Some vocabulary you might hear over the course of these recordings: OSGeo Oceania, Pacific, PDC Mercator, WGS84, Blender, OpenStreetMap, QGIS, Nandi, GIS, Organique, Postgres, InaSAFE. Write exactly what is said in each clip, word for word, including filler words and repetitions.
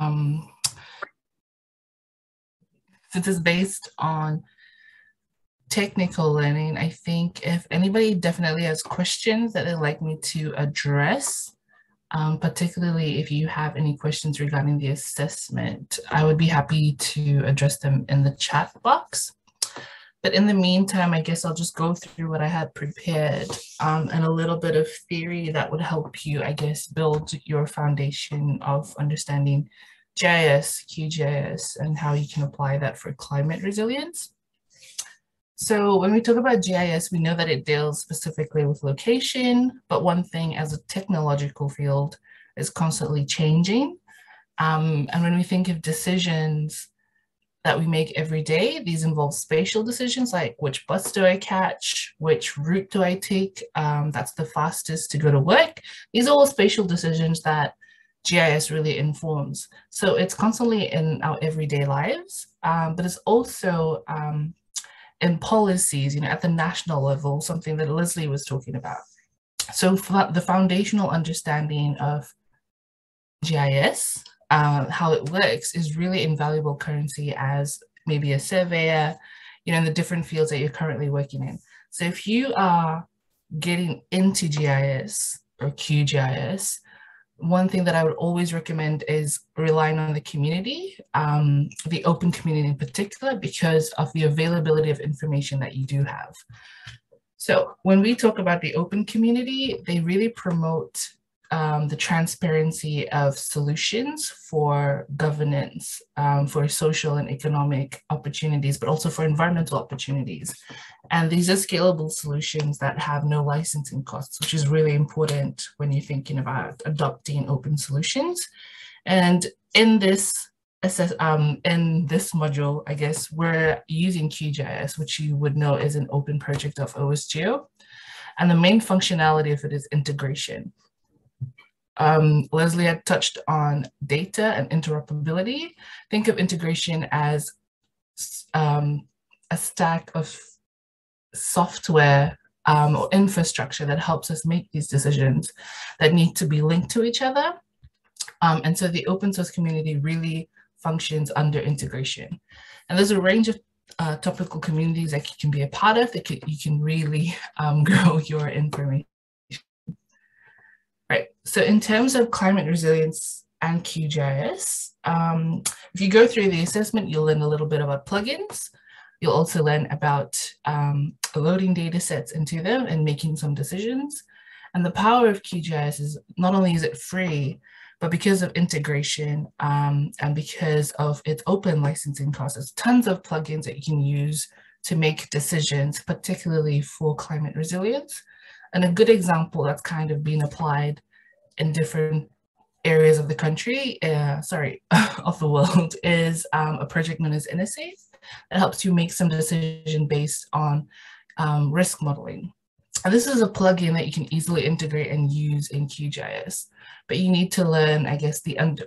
Um, this is based on technical learning. I think if anybody definitely has questions that they'd like me to address, um, particularly if you have any questions regarding the assessment, I would be happy to address them in the chat box. But in the meantime, I guess I'll just go through what I had prepared um, and a little bit of theory that would help you, I guess, build your foundation of understanding G I S, Q G I S, and how you can apply that for climate resilience. So when we talk about G I S, we know that it deals specifically with location, but one thing as a technological field is constantly changing. Um, and when we think of decisions that we make every day, these involve spatial decisions like which bus do I catch, which route do I take, um, that's the fastest to go to work. These are all spatial decisions that G I S really informs. So it's constantly in our everyday lives, um, but it's also um, in policies, you know, at the national level, something that Leslie was talking about. So the foundational understanding of G I S, uh, how it works, is really invaluable currency as maybe a surveyor, you know, in the different fields that you're currently working in. So if you are getting into G I S or Q G I S, one thing that I would always recommend is relying on the community, um, the open community in particular, because of the availability of information that you do have. So when we talk about the open community, they really promote um, the transparency of solutions for governance, um, for social and economic opportunities, but also for environmental opportunities. And these are scalable solutions that have no licensing costs, which is really important when you're thinking about adopting open solutions. And in this um, in this module, I guess, we're using Q G I S, which you would know is an open project of O S Geo. And the main functionality of it is integration. Um, Leslie had touched on data and interoperability. Think of integration as um, a stack of software um, or infrastructure that helps us make these decisions that need to be linked to each other. Um, and so the open source community really functions under integration. And there's a range of uh, topical communities that you can be a part of that you can really um, grow your information. Right, so in terms of climate resilience and Q G I S, um, if you go through the assessment, you'll learn a little bit about plugins. You'll also learn about um, loading data sets into them and making some decisions. And the power of Q G I S is not only is it free, but because of integration um, and because of its open licensing process, tons of plugins that you can use to make decisions, particularly for climate resilience. And a good example that's kind of being applied in different areas of the country, uh, sorry, of the world, is um, a project known as InaSAFE that helps you make some decision based on um, risk modeling. And this is a plugin that you can easily integrate and use in Q G I S, but you need to learn, I guess, the under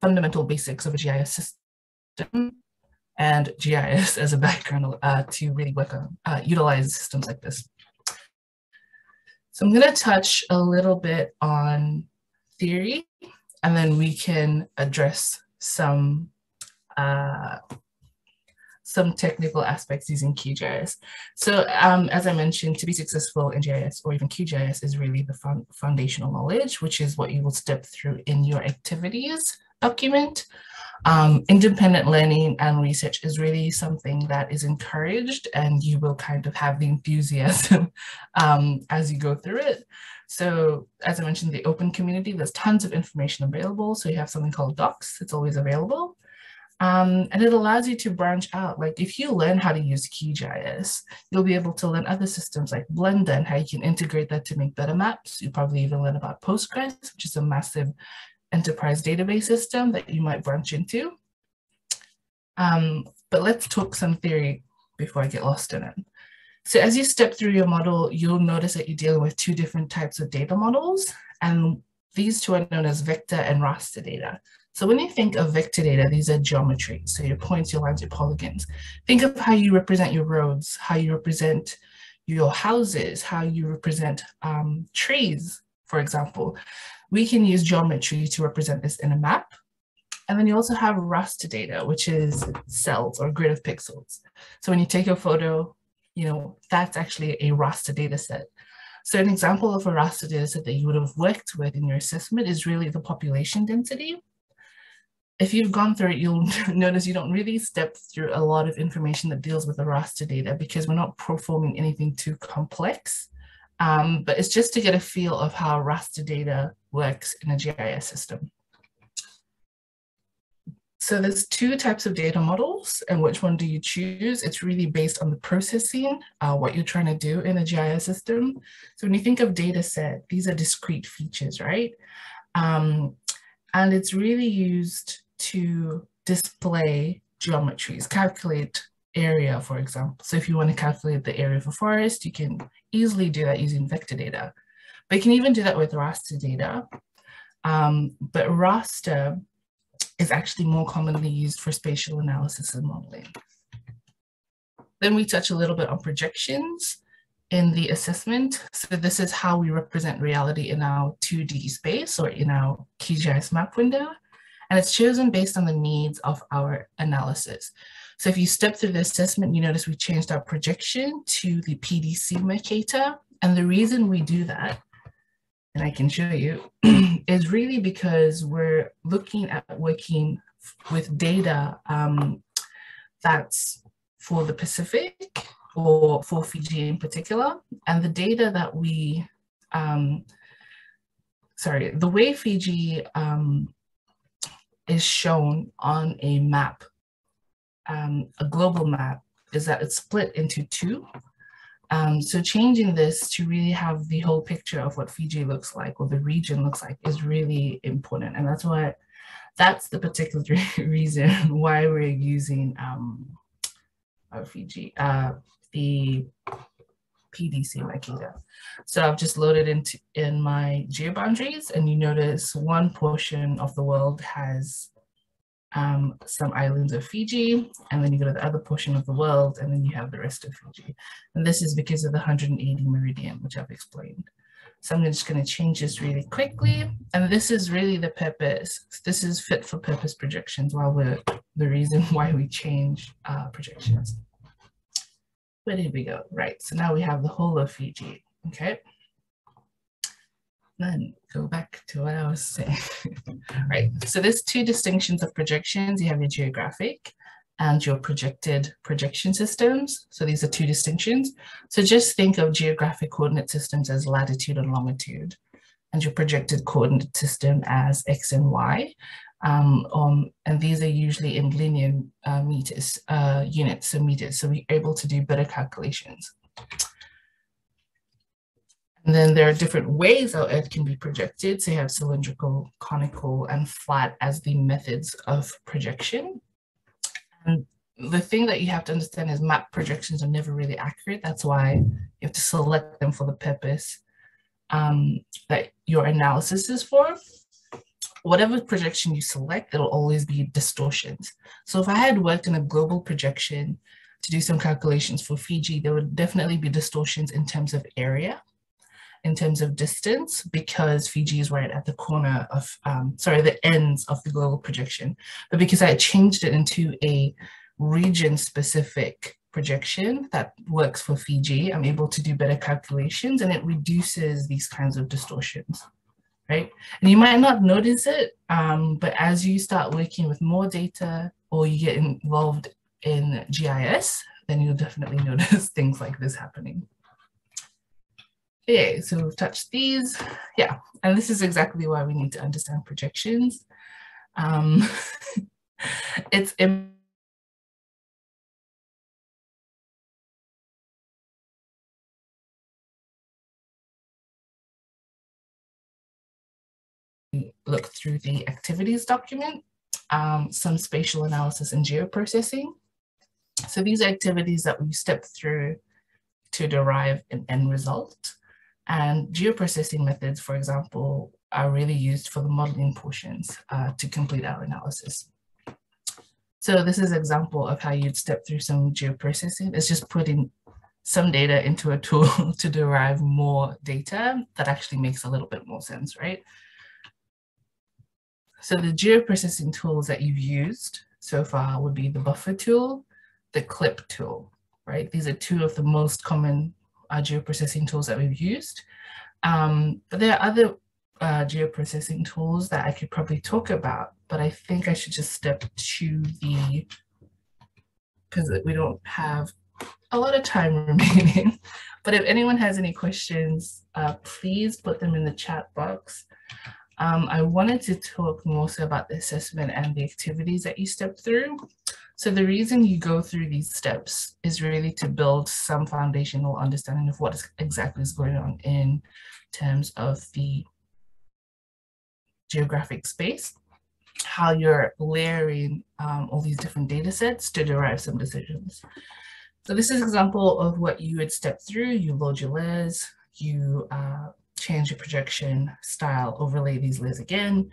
fundamental basics of a G I S system and G I S as a background uh, to really work on, uh, utilize systems like this. So I'm going to touch a little bit on theory, and then we can address some, uh, some technical aspects using Q G I S. So um, as I mentioned, to be successful in G I S or even Q G I S is really the fun foundational knowledge, which is what you will step through in your activities document. Um, independent learning and research is really something that is encouraged, and you will kind of have the enthusiasm um, as you go through it. So as I mentioned, the open community, there's tons of information available. So you have something called docs, it's always available. Um, and it allows you to branch out. Like if you learn how to use Q G I S, you'll be able to learn other systems like Blender and how you can integrate that to make better maps. You probably even learn about Postgres, which is a massive enterprise database system that you might branch into. Um, but let's talk some theory before I get lost in it. So as you step through your model, you'll notice that you're dealing with two different types of data models, and these two are known as vector and raster data. So when you think of vector data, these are geometries. So your points, your lines, your polygons. Think of how you represent your roads, how you represent your houses, how you represent um, trees, for example. We can use geometry to represent this in a map. And then you also have raster data, which is cells or grid of pixels. So when you take your photo, you know, that's actually a raster data set. So an example of a raster data set that you would have worked with in your assessment is really the population density. If you've gone through it, you'll notice you don't really step through a lot of information that deals with the raster data because we're not performing anything too complex. Um, but it's just to get a feel of how raster data works in a G I S system. So there's two types of data models, and which one do you choose? It's really based on the processing, uh, what you're trying to do in a G I S system. So when you think of data set, these are discrete features, right? Um, and it's really used to display geometries, calculate area, for example. So if you want to calculate the area of a forest, you can easily do that using vector data. But you can even do that with raster data. Um, but raster is actually more commonly used for spatial analysis and modeling. Then we touch a little bit on projections in the assessment. So this is how we represent reality in our two D space or in our Q G I S map window. And it's chosen based on the needs of our analysis. So if you step through the assessment, you notice we changed our projection to the P D C Mercator. And the reason we do that, and I can show you, is really because we're looking at working with data um, that's for the Pacific or for Fiji in particular. And the data that we, um, sorry, the way Fiji um, is shown on a map, um, a global map, is that it's split into two. Um, so changing this to really have the whole picture of what Fiji looks like or the region looks like is really important. And that's why, that's the particular reason why we're using um, our Fiji, uh, the P D C Mercator. So I've just loaded into in my geoboundaries, and you notice one portion of the world has Um, some islands of Fiji, and then you go to the other portion of the world, and then you have the rest of Fiji. And this is because of the one hundred eighty meridian, which I've explained. So I'm just going to change this really quickly. And this is really the purpose. This is fit for purpose projections, while we're the reason why we change uh, projections. Where did we go? Right. So now we have the whole of Fiji. Okay. Then go back to what I was saying. Right, so there's two distinctions of projections. You have your geographic and your projected projection systems. So these are two distinctions. So just think of geographic coordinate systems as latitude and longitude, and your projected coordinate system as X and Y. Um, um, and these are usually in linear uh, meters, uh, units, so meters. So we're able to do better calculations. And then there are different ways our Earth can be projected. So you have cylindrical, conical, and flat as the methods of projection. And the thing that you have to understand is map projections are never really accurate. That's why you have to select them for the purpose um, that your analysis is for. Whatever projection you select, there'll always be distortions. So if I had worked in a global projection to do some calculations for Fiji, there would definitely be distortions in terms of area, in terms of distance, because Fiji is right at the corner of, um, sorry, the ends of the global projection. But because I changed it into a region-specific projection that works for Fiji, I'm able to do better calculations, and it reduces these kinds of distortions, right? And you might not notice it, um, but as you start working with more data or you get involved in G I S, then you'll definitely notice things like this happening. Okay, so we've touched these, yeah, and this is exactly why we need to understand projections. Um, it's look through the activities document, um, some spatial analysis and geoprocessing. So these are activities that we step through to derive an end result. And geoprocessing methods, for example, are really used for the modeling portions uh, to complete our analysis. So this is an example of how you'd step through some geoprocessing. It's just putting some data into a tool to derive more data that actually makes a little bit more sense, right? So the geoprocessing tools that you've used so far would be the buffer tool, the clip tool, right? These are two of the most common uh, geoprocessing tools that we've used. Um, but there are other uh, geoprocessing tools that I could probably talk about, but I think I should just step to the, because we don't have a lot of time remaining. But if anyone has any questions, uh, please put them in the chat box. Um, I wanted to talk more so about the assessment and the activities that you step through. So the reason you go through these steps is really to build some foundational understanding of what is exactly is going on in terms of the geographic space, how you're layering um, all these different data sets to derive some decisions. So this is an example of what you would step through. You load your layers, you uh, change your projection style, overlay these layers again,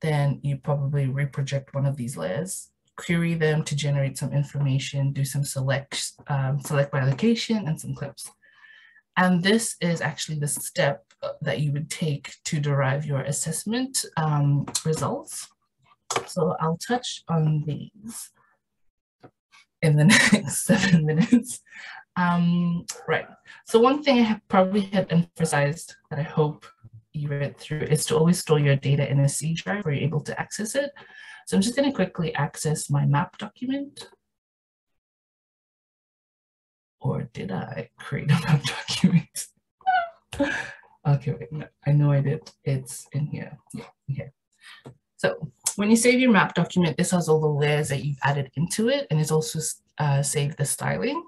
then you probably reproject one of these layers, query them to generate some information, do some select, um, select by location and some clips. And this is actually the step that you would take to derive your assessment um, results. So I'll touch on these in the next seven minutes. Um, right, so one thing I have probably had emphasized that I hope you read through is to always store your data in a C drive where you're able to access it. So I'm just going to quickly access my map document. Or did I create a map document? Okay, wait, no, I know I did. It's in here. Yeah, here. So when you save your map document, this has all the layers that you've added into it, and it's also uh, saved the styling.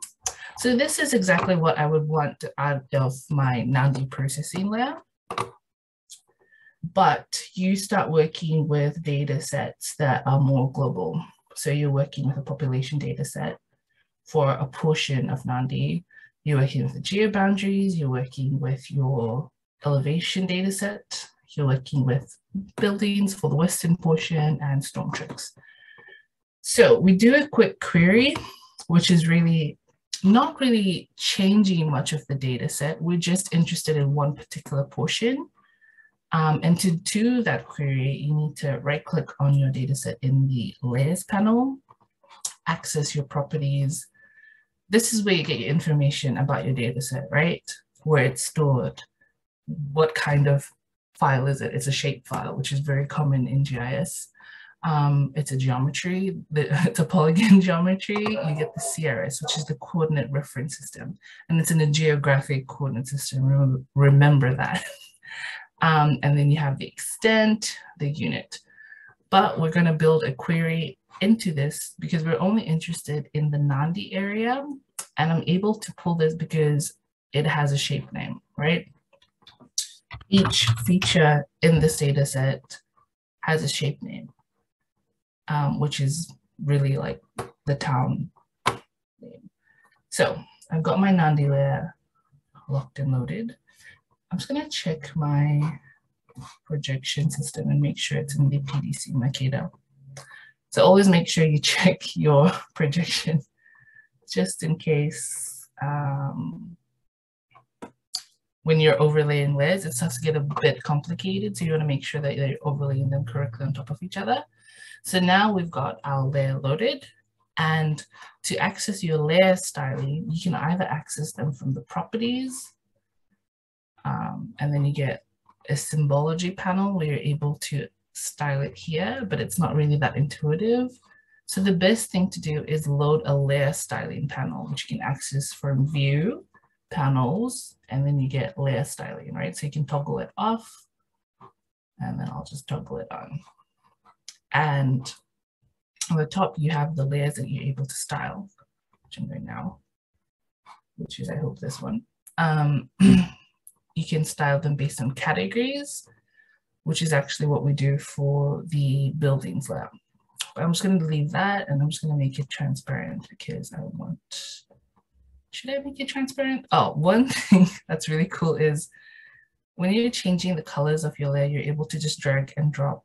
So this is exactly what I would want to add of my N A S D processing layer. But you start working with data sets that are more global. So you're working with a population data set for a portion of N A S D. You're working with the geo boundaries, you're working with your elevation data set, you're working with buildings for the western portion and storm tricks. So we do a quick query, which is really not really changing much of the data set. We're just interested in one particular portion. Um, and to do that query, you need to right click on your data set in the layers panel, access your properties. This is where you get your information about your data set, right? Where it's stored, what kind of file is it? It's a shape file, which is very common in G I S. Um, it's a geometry, it's a polygon geometry. You get the C R S, which is the coordinate reference system. And it's in a geographic coordinate system, remember that. Um, and then you have the extent, the unit. But we're gonna build a query into this because we're only interested in the N A S D area. And I'm able to pull this because it has a shape name, right? Each feature in this data set has a shape name, um, which is really like the town name. So I've got my N A S D layer locked and loaded. I'm just going to check my projection system and make sure it's in the P D C Mercator. So always make sure you check your projection just in case. Um, When you're overlaying layers, it starts to get a bit complicated. So you want to make sure that you're overlaying them correctly on top of each other. So now we've got our layer loaded. And to access your layer styling, you can either access them from the properties, um, and then you get a symbology panel where you're able to style it here, but it's not really that intuitive. So the best thing to do is load a layer styling panel, which you can access from view, panels, and then you get layer styling, right? So you can toggle it off, and then I'll just toggle it on. And on the top, you have the layers that you're able to style, which I'm doing now, which is, I hope, this one. Um, you can style them based on categories, which is actually what we do for the buildings layer. But I'm just going to leave that, and I'm just going to make it transparent because I want... Should I make it transparent? Oh, one thing that's really cool is when you're changing the colors of your layer, you're able to just drag and drop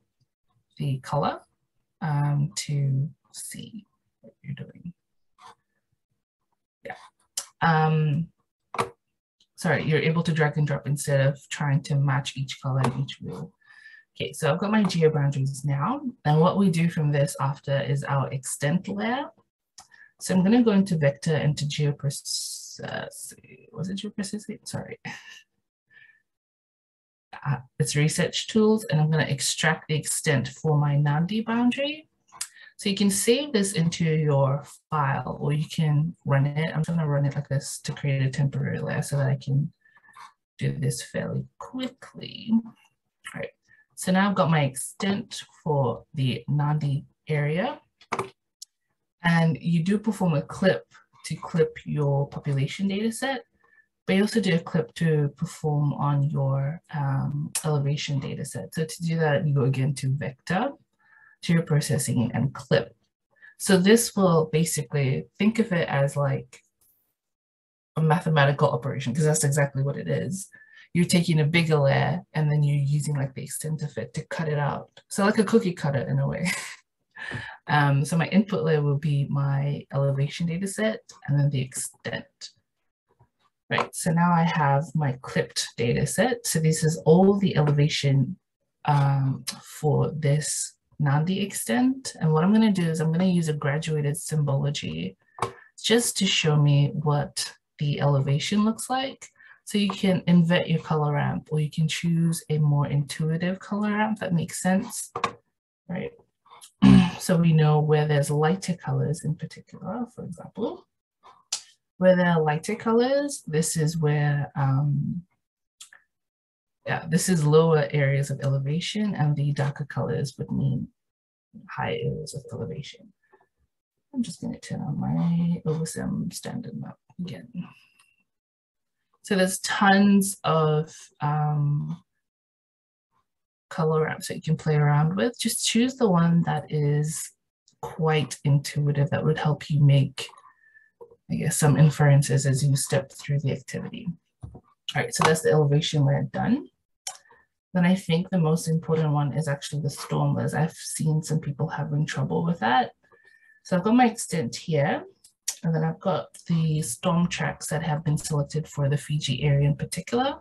the color um, to see what you're doing. Yeah. Um, sorry, you're able to drag and drop instead of trying to match each color in each wheel. Okay, so I've got my geo boundaries now, and what we do from this after is our extent layer. So I'm going to go into vector, into geoprocess, was it geoprocessing? Sorry. Uh, it's research tools, and I'm going to extract the extent for my Nandi boundary. So you can save this into your file, or you can run it. I'm going to run it like this to create a temporary layer so that I can do this fairly quickly. All right, so now I've got my extent for the Nandi area. And you do perform a clip to clip your population data set, but you also do a clip to perform on your um, elevation data set. So to do that, you go again to vector, to your processing, and clip. So this will basically, think of it as like a mathematical operation, because that's exactly what it is. You're taking a bigger layer and then you're using like the extent of it to cut it out. So like a cookie cutter in a way. Um, so my input layer will be my elevation data set and then the extent. Right, so now I have my clipped data set. So this is all the elevation um, for this Nandi extent. And what I'm gonna do is I'm gonna use a graduated symbology just to show me what the elevation looks like. So you can invert your color ramp, or you can choose a more intuitive color ramp that makes sense, right? So we know where there's lighter colors in particular, for example, where there are lighter colors, this is where, um, yeah, this is lower areas of elevation, and the darker colors would mean high areas of elevation. I'm just going to turn on my O S M standard map again. So there's tons of um, color ramps that you can play around with. Just choose the one that is quite intuitive, that would help you make, I guess, some inferences as you step through the activity. All right, so that's the elevation layer done. Then I think the most important one is actually the storm layers. I've seen some people having trouble with that. So I've got my extent here, and then I've got the storm tracks that have been selected for the Fiji area in particular.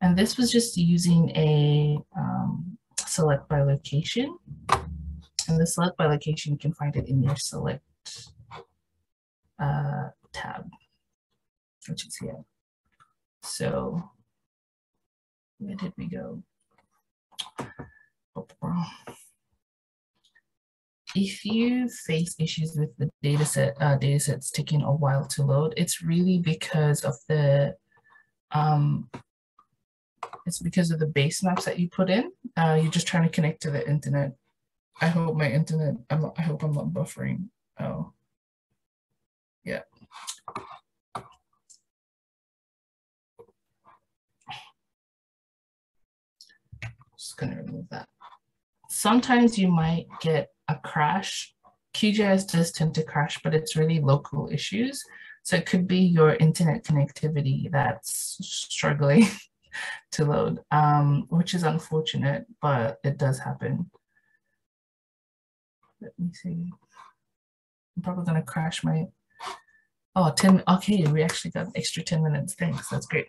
And this was just using a um, select by location. And the select by location, you can find it in your select uh, tab, which is here. So where did we go? If you face issues with the data set, uh, data sets taking a while to load, it's really because of the um, It's because of the base maps that you put in. Uh, you're just trying to connect to the internet. I hope my internet, I'm not, I hope I'm not buffering. Oh, yeah. Just gonna remove that. Sometimes you might get a crash. Q G I S does tend to crash, but it's really local issues. So it could be your internet connectivity that's struggling to load, um, which is unfortunate, but it does happen. Let me see. I'm probably gonna crash my, oh, ten, okay, we actually got an extra ten minutes, thanks, that's great.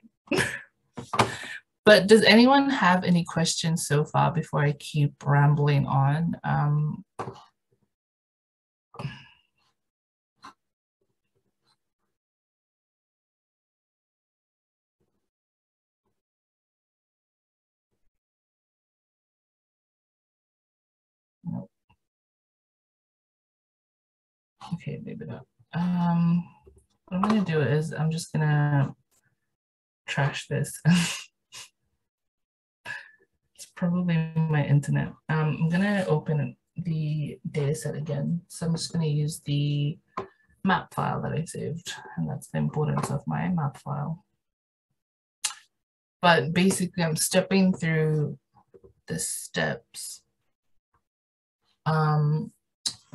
But does anyone have any questions so far before I keep rambling on? Um, Okay, maybe not. Um, what I'm gonna do is I'm just gonna trash this. It's probably my internet. Um, I'm gonna open the data set again. So I'm just gonna use the map file that I saved, and that's the importance of my map file. But basically I'm stepping through the steps. Um,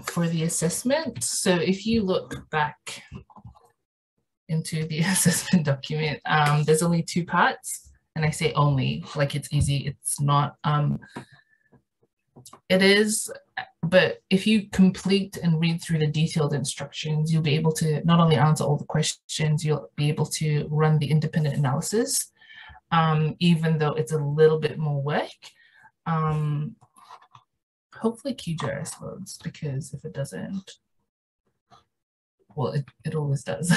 for the assessment. So if you look back into the assessment document, um, there's only two parts, and I say only, like it's easy, it's not. Um, it is, but if you complete and read through the detailed instructions, you'll be able to not only answer all the questions, you'll be able to run the independent analysis, um, even though it's a little bit more work. Um, hopefully Q G I S loads, because if it doesn't, well, it, it always does.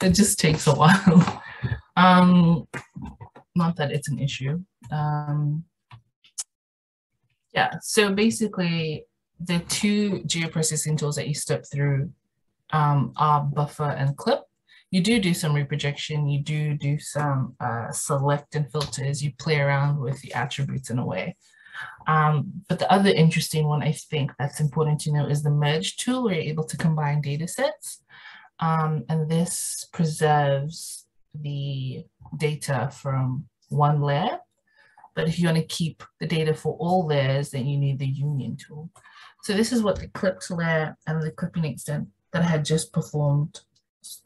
It just takes a while. Um, not that it's an issue. Um, yeah, so basically the two geoprocessing tools that you step through um, are Buffer and Clip. You do do some reprojection, you do do some uh, select and filters, you play around with the attributes in a way. Um, but the other interesting one I think that's important to know is the merge tool, where you're able to combine data sets. Um, and this preserves the data from one layer. But if you want to keep the data for all layers, then you need the union tool. So this is what the clipped layer and the clipping extent that I had just performed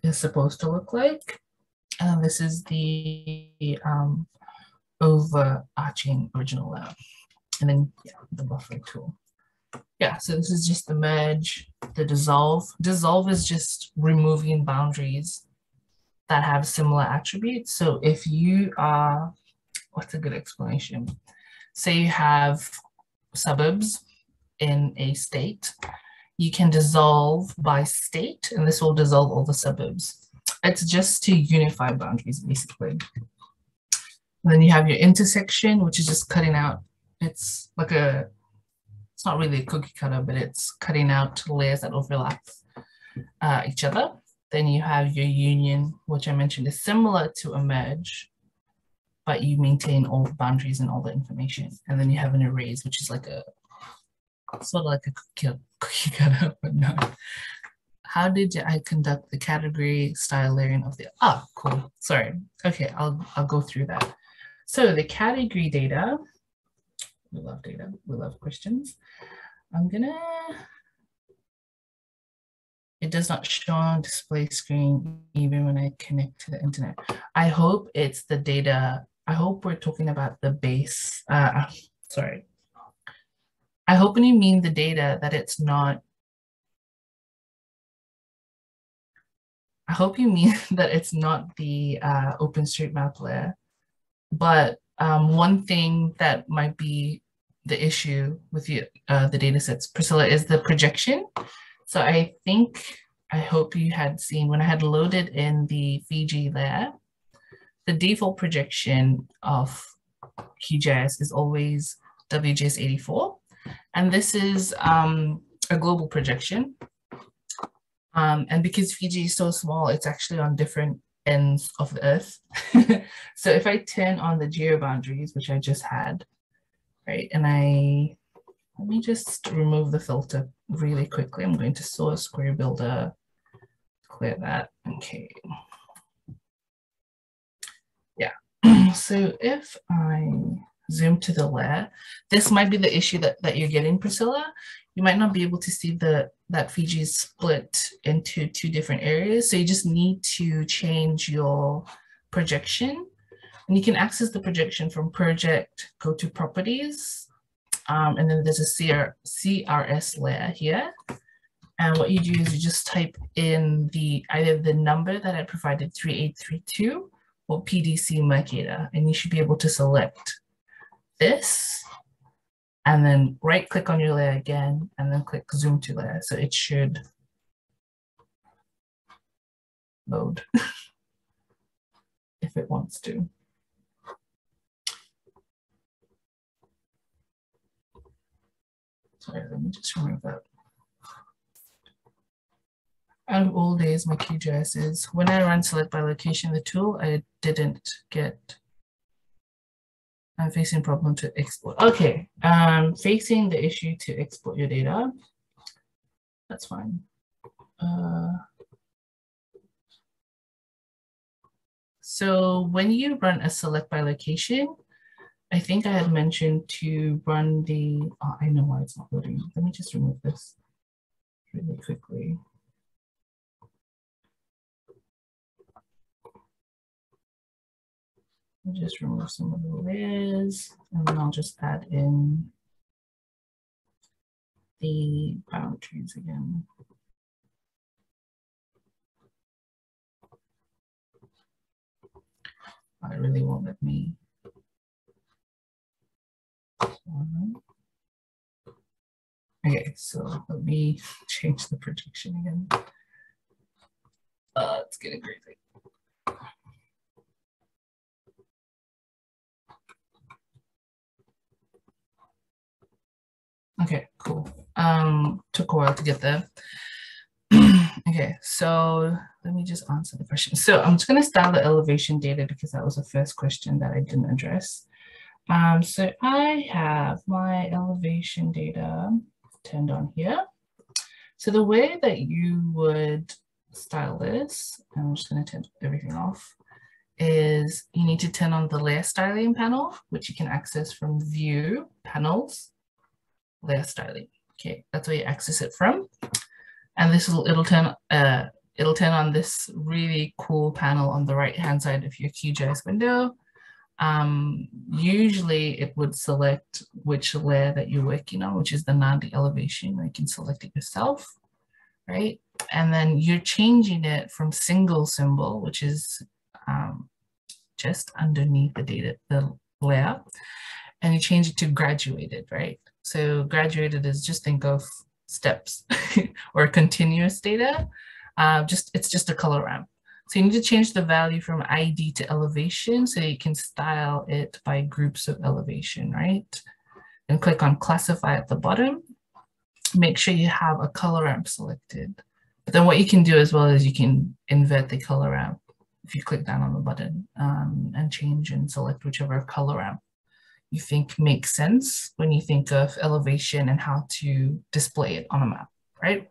is supposed to look like. And this is the um, overarching original layer. And then yeah, the buffer tool. Yeah, so this is just the merge, the dissolve. Dissolve is just removing boundaries that have similar attributes. So if you are, what's a good explanation? Say you have suburbs in a state, you can dissolve by state, and this will dissolve all the suburbs. It's just to unify boundaries, basically. And then you have your intersection, which is just cutting out. It's like a, it's not really a cookie cutter, but it's cutting out layers that overlap uh, each other. Then you have your union, which I mentioned is similar to a merge, but you maintain all the boundaries and all the information. And then you have an arrays, which is like a, sort of like a cookie, cookie cutter, but not. How did you, I conduct the category style layering of the, ah, oh, cool, sorry. Okay, I'll, I'll go through that. So the category data, we love data, we love questions. I'm gonna, it does not show on display screen even when I connect to the internet. I hope it's the data, I hope we're talking about the base, uh, sorry. I hope when you mean the data that it's not, I hope you mean that it's not the uh, OpenStreetMap layer. But um, one thing that might be the issue with the, uh, the data sets, Priscilla, is the projection. So I think, I hope you had seen when I had loaded in the Fiji layer, the default projection of Q G I S is always W G S eighty-four. And this is um, a global projection. Um, and because Fiji is so small, it's actually on different ends of the earth. So if I turn on the geo boundaries, which I just had, right? And I, let me just remove the filter really quickly. I'm going to source Square Builder, clear that, okay. Yeah, so if I, zoom to the layer. This might be the issue that, that you're getting, Priscilla. You might not be able to see the that Fiji is split into two different areas. So you just need to change your projection. And you can access the projection from project, go to properties. Um, and then there's a C R, C R S layer here. And what you do is you just type in the either the number that I provided, three eight three two, or P D C Mercator, and you should be able to select this, and then right click on your layer again, and then click zoom to layer. So it should load if it wants to. Sorry, let me just remove that. Out of all days, my Q G I S is, when I run select by location, the tool, I didn't get I'm facing problem to export. Okay, um, facing the issue to export your data. That's fine. Uh, so when you run a select by location, I think I had mentioned to run the, oh, I know why it's not loading. Let me just remove this really quickly. Just remove some of the layers, and then I'll just add in the boundaries again. I really won't let me Um, okay, so let me change the projection again. Uh, it's getting crazy. Okay, cool. Um, took a while to get there. Okay, so let me just answer the question. So I'm just going to style the elevation data because that was the first question that I didn't address. Um, so I have my elevation data turned on here. So the way that you would style this, I'm just going to turn everything off, is you need to turn on the layer styling panel, which you can access from view, panels, layer styling. Okay, that's where you access it from. And this will, it'll turn, uh, it'll turn on this really cool panel on the right-hand side of your Q G I S window. Um, usually it would select which layer that you're working on, which is the ninety elevation. You can select it yourself, right? And then you're changing it from single symbol, which is um, just underneath the data, the layer, and you change it to graduated, right? So graduated is just think of steps or continuous data. Uh, just it's just a color ramp. So you need to change the value from I D to elevation so you can style it by groups of elevation, right? And click on classify at the bottom. Make sure you have a color ramp selected. But then what you can do as well is you can invert the color ramp if you click down on the button um, and change and select whichever color ramp you think makes sense when you think of elevation and how to display it on a map, right?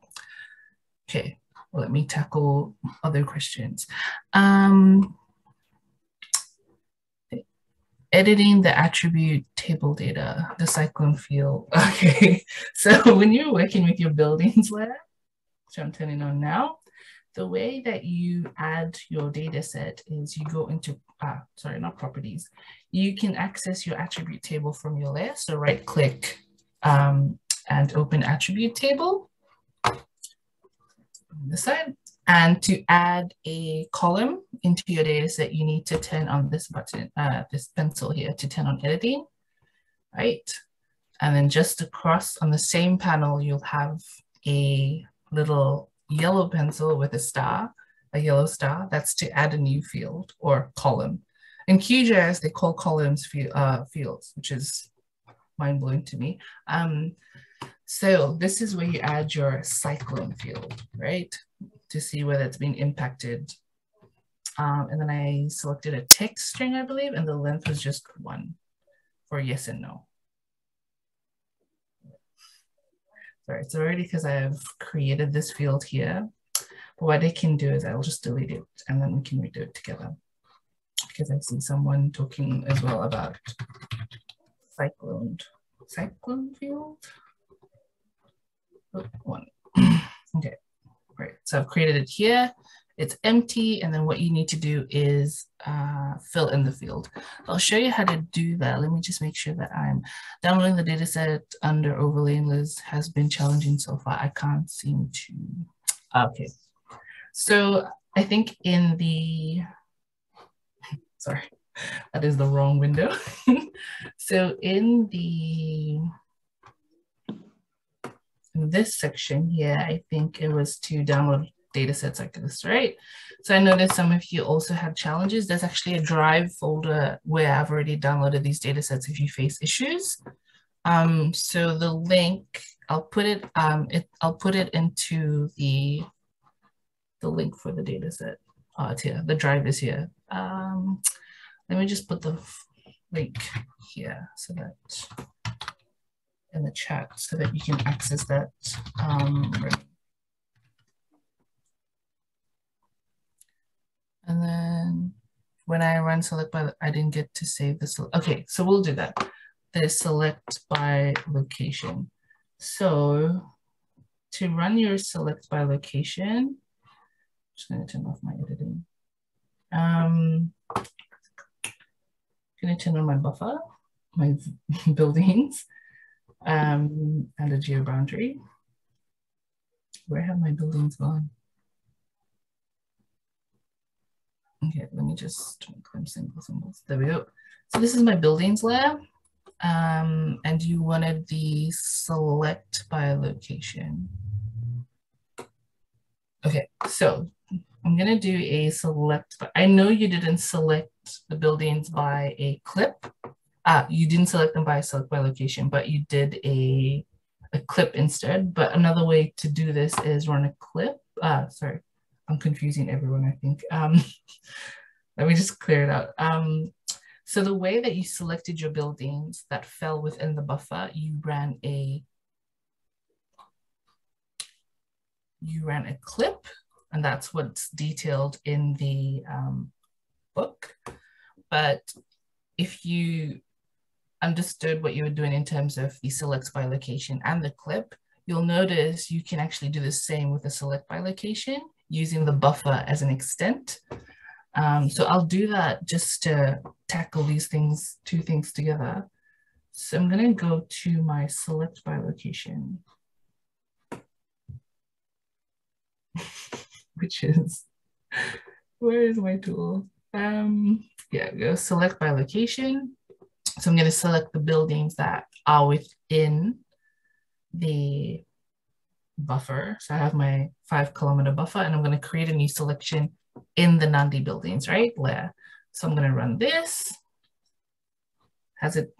Okay, well, let me tackle other questions. Um, editing the attribute table data, the cyclone field. Okay, so when you're working with your buildings layer, which I'm turning on now, the way that you add your data set is you go into, ah, sorry, not properties. You can access your attribute table from your layer. So right click um, and open attribute table on this side. And to add a column into your data set, you need to turn on this button, uh, this pencil here to turn on editing, right? And then just across on the same panel, you'll have a little yellow pencil with a star, a yellow star, that's to add a new field or column. In Q G I S, they call columns uh, fields, which is mind-blowing to me. Um, so this is where you add your cyclone field, right? To see whether it's been impacted. Um, and then I selected a text string, I believe, and the length was just one for yes and no. Sorry, it's already because I've created this field here. But what I can do is I'll just delete it and then we can redo it together. Because I see someone talking as well about cyclone, cyclone field. Oh, one. Okay, right. So I've created it here. It's empty. And then what you need to do is uh, fill in the field. I'll show you how to do that. Let me just make sure that I'm downloading the data set under overlay and list has been challenging so far. I can't seem to, okay. So I think in the, sorry, that is the wrong window. So in the, in this section here, I think it was to download data sets like this, right? So I noticed some of you also had challenges. There's actually a drive folder where I've already downloaded these data sets if you face issues. Um, so the link, I'll put it, um, it, I'll put it into the, the link for the data set. Oh, it's here, the drive is here. Um, let me just put the link here so that, in the chat so that you can access that. Um, And then when I run select by, I didn't get to save this. Okay, so we'll do that. There's select by location. So to run your select by location, I'm just gonna turn off my editing. Um, I'm gonna turn on my buffer, my buildings, um, and a geo boundary. Where have my buildings gone? Okay, let me just make them single symbols. There we go. So this is my buildings layer. um, and you wanted the select by location. Okay, so I'm gonna do a select, but I know you didn't select the buildings by a clip. Ah, you didn't select them by select by location, but you did a, a clip instead. But another way to do this is run a clip. Ah, sorry, I'm confusing everyone, I think. Um, let me just clear it out. Um, so the way that you selected your buildings that fell within the buffer, you ran a You ran a clip, and that's what's detailed in the um, book. But if you understood what you were doing in terms of the select by location and the clip, you'll notice you can actually do the same with the select by location using the buffer as an extent. Um, so I'll do that just to tackle these things, two things together. So I'm going to go to my select by location, which is, where is my tool? Um, yeah, go select by location. So I'm going to select the buildings that are within the buffer. So I have my five kilometer buffer, and I'm going to create a new selection in the Nandi buildings, right? Layer. So I'm going to run this. Has it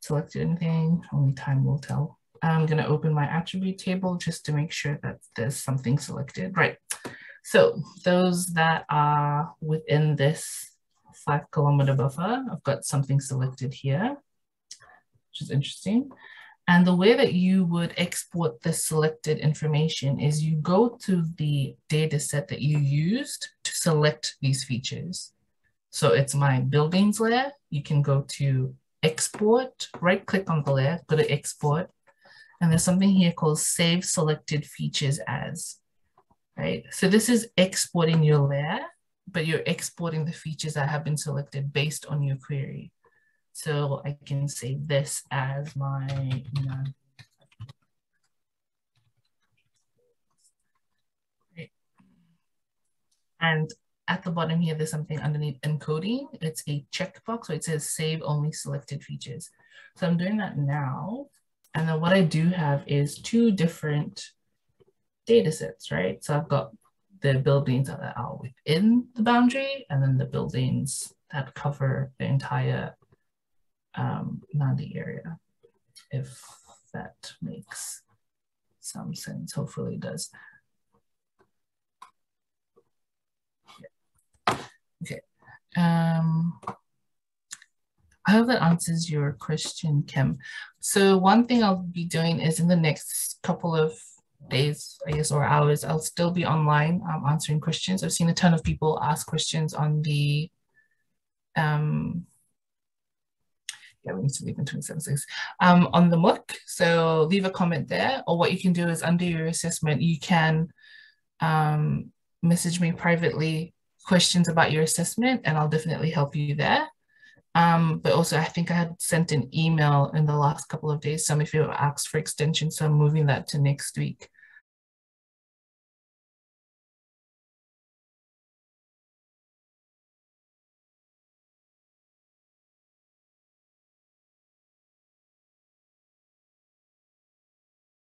selected anything? Only time will tell. I'm going to open my attribute table just to make sure that there's something selected. Right. So those that are within this five kilometer buffer, I've got something selected here, which is interesting. And the way that you would export the selected information is you go to the data set that you used to select these features. So it's my buildings layer. You can go to export, right click on the layer, go to export. And there's something here called save selected features as, right? So this is exporting your layer, but you're exporting the features that have been selected based on your query. So I can save this as my, you know, right. And at the bottom here, there's something underneath encoding. It's a checkbox where it says save only selected features. So I'm doing that now. And then what I do have is two different data sets, right? So I've got the buildings that are within the boundary and then the buildings that cover the entire um, Nandi area, if that makes some sense. Hopefully it does. Yeah. Okay. Um, I hope that answers your question, Kim. So one thing I'll be doing is in the next couple of days, I guess, or hours, I'll still be online um, answering questions. I've seen a ton of people ask questions on the, um, yeah, we need to leave in twenty-seven six, um, on the M O O C. So leave a comment there, or what you can do is under your assessment, you can um, message me privately questions about your assessment, and I'll definitely help you there. Um, but also I think I had sent an email in the last couple of days. Some of you have asked for extension, so I'm moving that to next week.